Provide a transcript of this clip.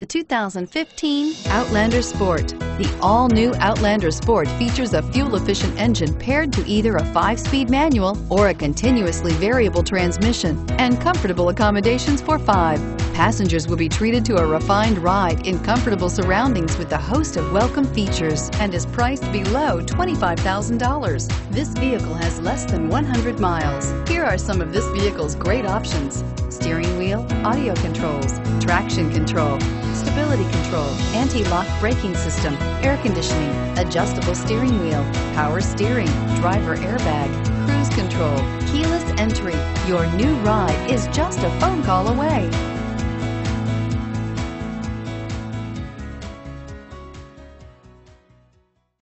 The 2015 Outlander Sport. The all-new Outlander Sport features a fuel-efficient engine paired to either a 5-speed manual or a continuously variable transmission, and comfortable accommodations for 5. Passengers will be treated to a refined ride in comfortable surroundings with a host of welcome features, and is priced below $25,000. This vehicle has less than 100 miles. Here are some of this vehicle's great options: steering wheel audio controls, traction control, stability control, anti-lock braking system, air conditioning, adjustable steering wheel, power steering, driver airbag, cruise control, keyless entry. Your new ride is just a phone call away.